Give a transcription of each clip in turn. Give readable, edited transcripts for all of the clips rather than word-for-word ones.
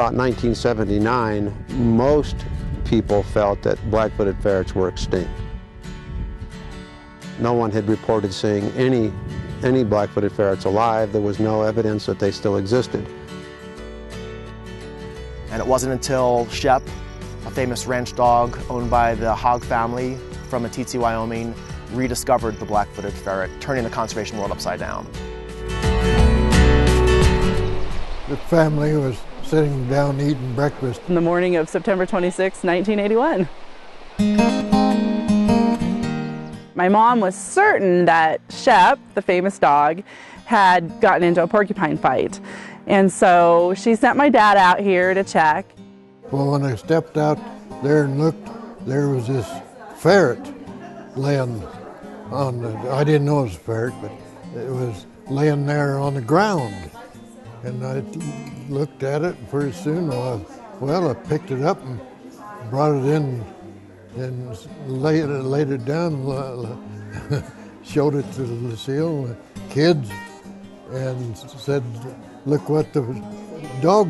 about 1979, most people felt that black-footed ferrets were extinct. No one had reported seeing any black-footed ferrets alive. There was no evidence that they still existed. And it wasn't until Shep, a famous ranch dog owned by the Hogg family from Meeteetse, Wyoming, rediscovered the black-footed ferret, turning the conservation world upside down. The family was sitting down eating breakfast on the morning of September 26, 1981. My mom was certain that Shep, the famous dog, had gotten into a porcupine fight. And so she sent my dad out here to check. Well, when I stepped out there and looked, there was this ferret laying on the, I didn't know it was a ferret, but it was laying there on the ground. And I looked at it, and pretty soon, well, I picked it up and brought it in and laid it down, showed it to Lucille and the kids, and said, look what the dog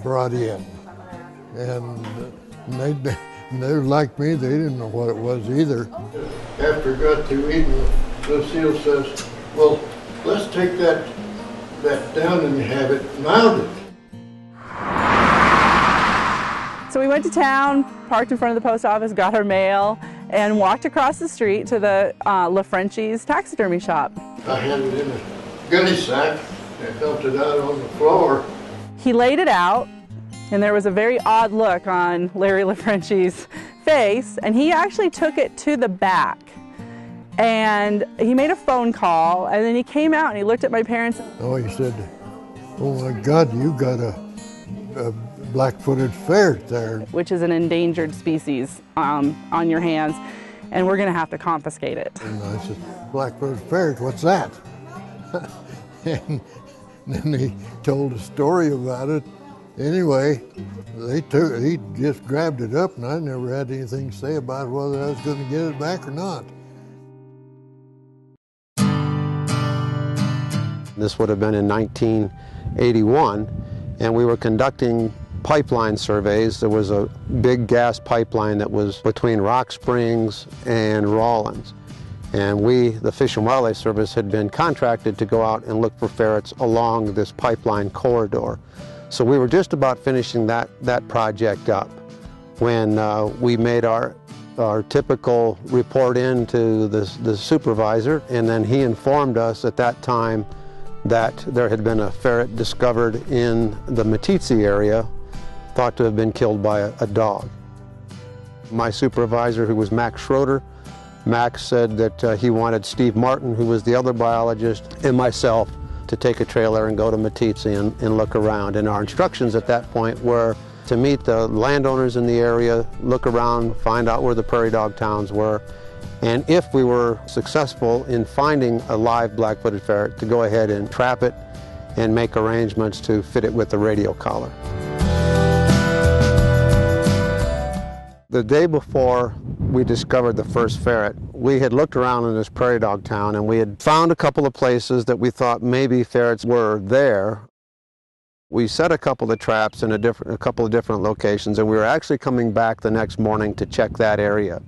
brought in. And they like me, they didn't know what it was either. After it got to eating, Lucille says, well, let's take that down and have it mounted. So we went to town, parked in front of the post office, got our mail, and walked across the street to the La Frenchie's taxidermy shop. I had it in a gunny sack and dumped it out on the floor. He laid it out, and there was a very odd look on Larry La Frenchie's face, and he actually took it to the back. And he made a phone call, and then he came out and he looked at my parents. Oh, he said, oh my God, you got a black-footed ferret there. Which is an endangered species on your hands, and we're going to have to confiscate it. And I said, black-footed ferret, what's that? And then he told a story about it. Anyway, he just grabbed it up, and I never had anything to say about whether I was going to get it back or not. This would have been in 1981, and we were conducting pipeline surveys. There was a big gas pipeline that was between Rock Springs and Rawlins. And we, the Fish and Wildlife Service, had been contracted to go out and look for ferrets along this pipeline corridor. So we were just about finishing that project up when we made our typical report in to the supervisor, and then he informed us at that time that there had been a ferret discovered in the Meeteetse area, thought to have been killed by a dog. My supervisor, who was Max Schroeder, Max said that he wanted Steve Martin, who was the other biologist, and myself to take a trailer and go to Meeteetse and look around. And our instructions at that point were to meet the landowners in the area, look around, find out where the prairie dog towns were, and if we were successful in finding a live black-footed ferret, to go ahead and trap it and make arrangements to fit it with a radio collar. The day before we discovered the first ferret, we had looked around in this prairie dog town, and we had found a couple of places that we thought maybe ferrets were there. We set a couple of traps in a couple of different locations, and we were actually coming back the next morning to check that area.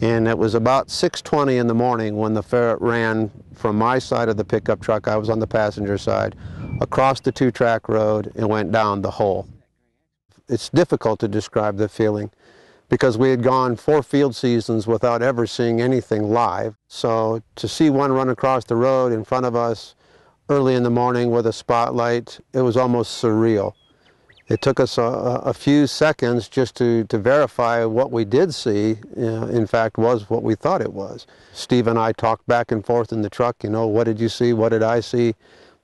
And it was about 6:20 in the morning when the ferret ran from my side of the pickup truck, I was on the passenger side, across the two-track road and went down the hole. It's difficult to describe the feeling because we had gone 4 field seasons without ever seeing anything live. So to see one run across the road in front of us early in the morning with a spotlight, it was almost surreal. It took us a few seconds just to verify what we did see, in fact, was what we thought it was. Steve and I talked back and forth in the truck, you know, what did you see, what did I see?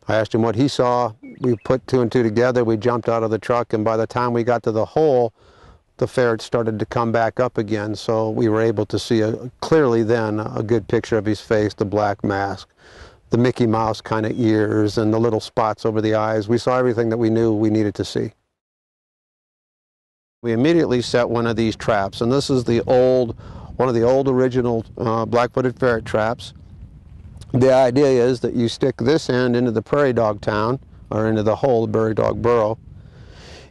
I asked him what he saw. We put 2 and 2 together, we jumped out of the truck, and by the time we got to the hole, the ferret started to come back up again, so we were able to see clearly then a good picture of his face, the black mask, the Mickey Mouse kind of ears, and the little spots over the eyes. We saw everything that we knew we needed to see. We immediately set one of these traps, and this is one of the old original black-footed ferret traps. The idea is that you stick this end into the prairie dog town, or into the whole prairie dog burrow,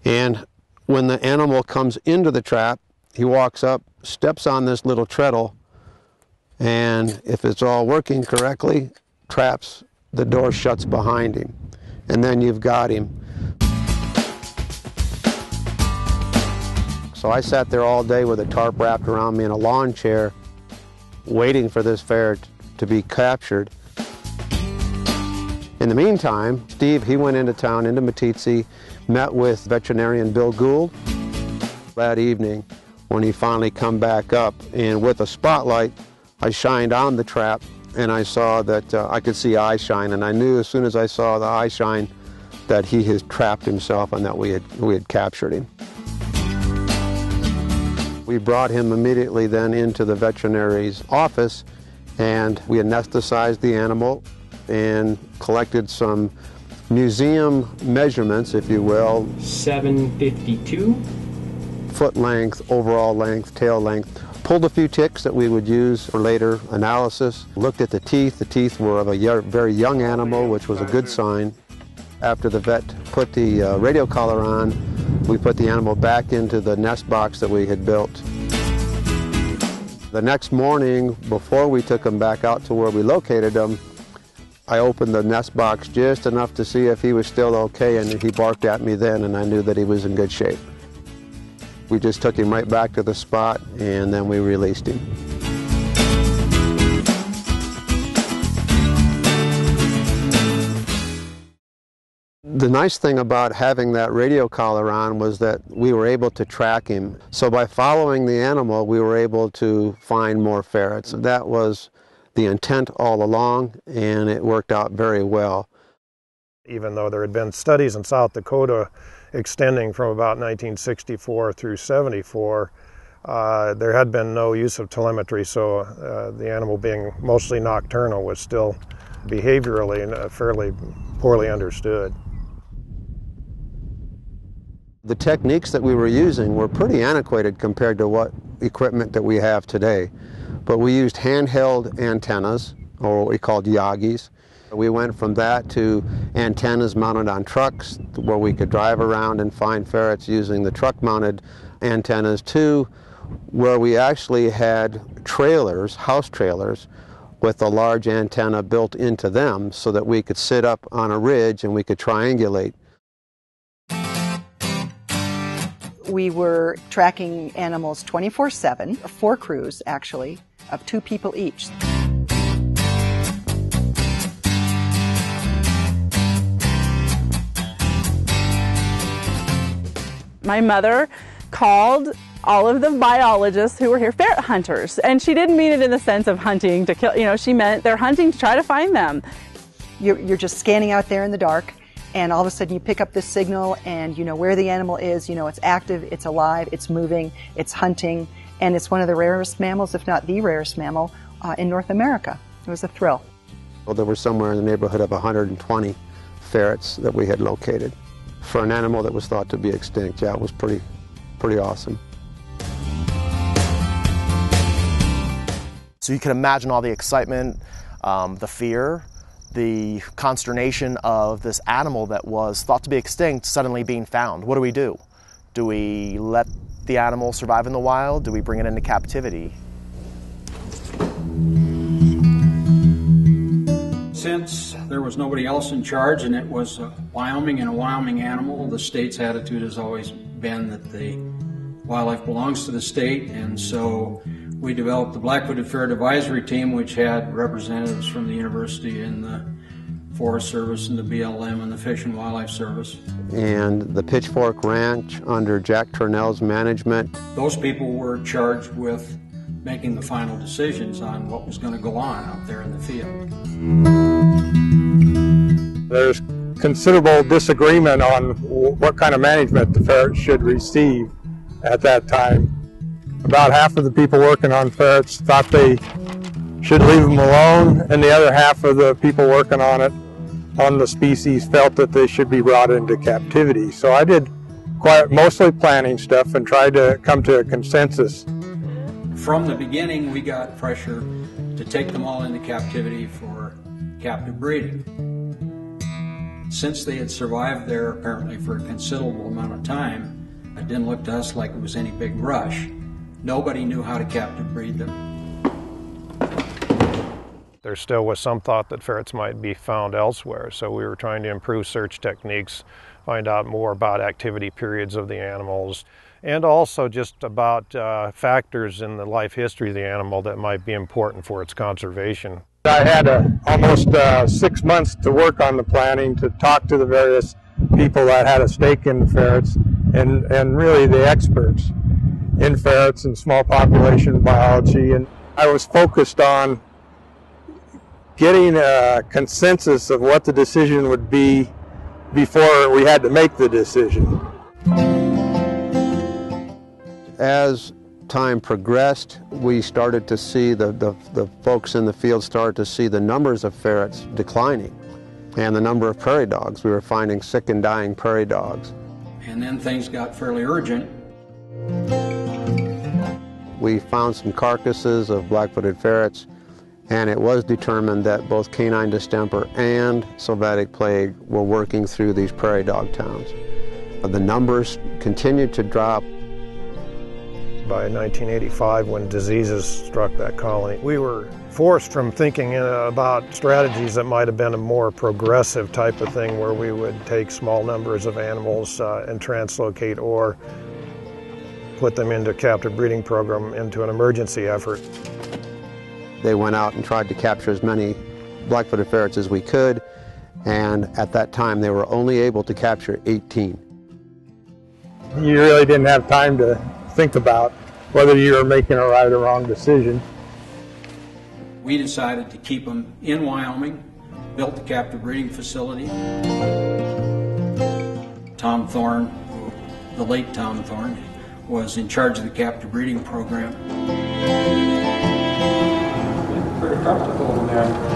And when the animal comes into the trap, he walks up, steps on this little treadle, and if it's all working correctly, traps, the door shuts behind him, and then you've got him. So I sat there all day with a tarp wrapped around me in a lawn chair, waiting for this bear to be captured. In the meantime, Steve, he went into town, into Meeteetse, met with veterinarian Bill Gould. That evening, when he finally come back up, and with a spotlight, I shined on the trap, and I saw that I could see eye shine, and I knew as soon as I saw the eye shine that he had trapped himself and that we had captured him. We brought him immediately then into the veterinary's office, and we anesthetized the animal and collected some museum measurements, if you will. 752. Foot length, overall length, tail length. Pulled a few ticks that we would use for later analysis, looked at the teeth. The teeth were of a very young animal, which was a good sign. After the vet put the radio collar on, we put the animal back into the nest box that we had built. The next morning, before we took him back out to where we located him, I opened the nest box just enough to see if he was still okay, and he barked at me then, and I knew that he was in good shape. We just took him right back to the spot, and then we released him. The nice thing about having that radio collar on was that we were able to track him. So by following the animal, we were able to find more ferrets. That was the intent all along, and it worked out very well. Even though there had been studies in South Dakota extending from about 1964 through 74, there had been no use of telemetry, so the animal, being mostly nocturnal, was still behaviorally fairly poorly understood. The techniques that we were using were pretty antiquated compared to what equipment that we have today, but we used handheld antennas, or what we called Yagis. We went from that to antennas mounted on trucks where we could drive around and find ferrets using the truck-mounted antennas, to where we actually had trailers, house trailers, with a large antenna built into them so that we could sit up on a ridge and we could triangulate. We were tracking animals 24/7, 4 crews actually, of 2 people each. My mother called all of the biologists who were here ferret hunters, and she didn't mean it in the sense of hunting to kill, you know, she meant they're hunting to try to find them. You're just scanning out there in the dark, and all of a sudden you pick up this signal, and you know where the animal is, you know it's active, it's alive, it's moving, it's hunting, and it's one of the rarest mammals, if not the rarest mammal, in North America. It was a thrill. Well, there were somewhere in the neighborhood of 120 ferrets that we had located. For an animal that was thought to be extinct, yeah, it was pretty awesome. So you can imagine all the excitement, the fear, the consternation of this animal that was thought to be extinct suddenly being found. What do we do? Do we let the animal survive in the wild? Do we bring it into captivity? Since there was nobody else in charge and it was Wyoming and a Wyoming animal, the state's attitude has always been that the wildlife belongs to the state, and so we developed the Black-Hooded Ferret Advisory Team, which had representatives from the university and the Forest Service and the BLM and the Fish and Wildlife Service. And the Pitchfork Ranch under Jack Turnell's management. Those people were charged with making the final decisions on what was going to go on out there in the field. There's considerable disagreement on what kind of management the ferret should receive at that time. About half of the people working on ferrets thought they should leave them alone, and the other half of the people working on it, on the species, felt that they should be brought into captivity. So I did quite mostly planning stuff and tried to come to a consensus. From the beginning, we got pressure to take them all into captivity for captive breeding. Since they had survived there apparently for a considerable amount of time, it didn't look to us like it was any big rush. Nobody knew how to captive breed them. There still was some thought that ferrets might be found elsewhere, so we were trying to improve search techniques, find out more about activity periods of the animals, and also just about factors in the life history of the animal that might be important for its conservation. I had almost 6 months to work on the planning, to talk to the various people that had a stake in the ferrets, and really the experts in ferrets and small population biology. And I was focused on getting a consensus of what the decision would be before we had to make the decision. As time progressed, we started to see the folks in the field started to see the numbers of ferrets declining and the number of prairie dogs. We were finding sick and dying prairie dogs. And then things got fairly urgent. We found some carcasses of black-footed ferrets, and it was determined that both canine distemper and sylvatic plague were working through these prairie dog towns. The numbers continued to drop. By 1985, when diseases struck that colony, we were forced from thinking about strategies that might have been a more progressive type of thing, where we would take small numbers of animals and translocate or put them into a captive breeding program into an emergency effort. They went out and tried to capture as many black-footed ferrets as we could, and at that time they were only able to capture 18. You really didn't have time to think about whether you were making a right or wrong decision. We decided to keep them in Wyoming, built the captive breeding facility. Tom Thorne, the late Tom Thorne, was in charge of the captive breeding program. Pretty comfortable in there.